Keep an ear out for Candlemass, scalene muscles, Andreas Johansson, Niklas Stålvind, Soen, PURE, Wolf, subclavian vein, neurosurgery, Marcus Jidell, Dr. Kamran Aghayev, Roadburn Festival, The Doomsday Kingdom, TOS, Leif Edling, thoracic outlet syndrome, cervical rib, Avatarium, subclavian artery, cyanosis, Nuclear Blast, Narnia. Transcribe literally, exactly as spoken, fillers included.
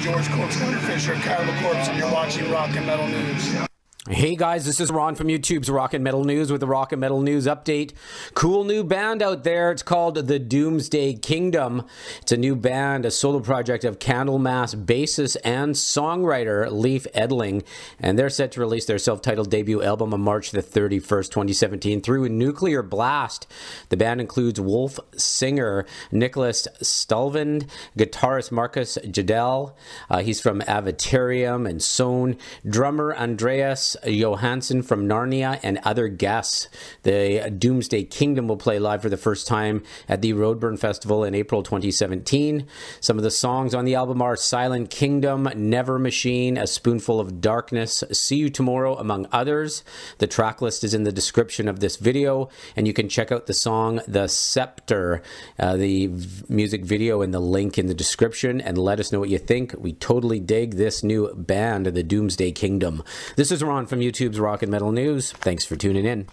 I'm George Corpse Fisher, Carol Corpse, and you're watching Rock and Metal News. Hey guys, this is Ron from YouTube's Rock and Metal News with the Rock and Metal News update. Cool new band out there. It's called The Doomsday Kingdom. It's a new band, a solo project of Candlemass bassist and songwriter Leif Edling, and they're set to release their self-titled debut album on March the thirty-first, twenty seventeen through Nuclear Blast. The band includes Wolf singer Niklas Stålvind, guitarist Marcus Jidell, uh, he's from Avatarium and Soen, drummer Andreas Johansson from Narnia, and other guests. The Doomsday Kingdom will play live for the first time at the Roadburn Festival in April twenty seventeen. Some of the songs on the album are Silent Kingdom, Never Machine, A Spoonful of Darkness, See You Tomorrow, among others. The track list is in the description of this video, and you can check out the song The Scepter, uh, the music video, and the link in the description, and let us know what you think. We totally dig this new band, The Doomsday Kingdom. This is Ron from YouTube's Rock and Metal News. Thanks for tuning in.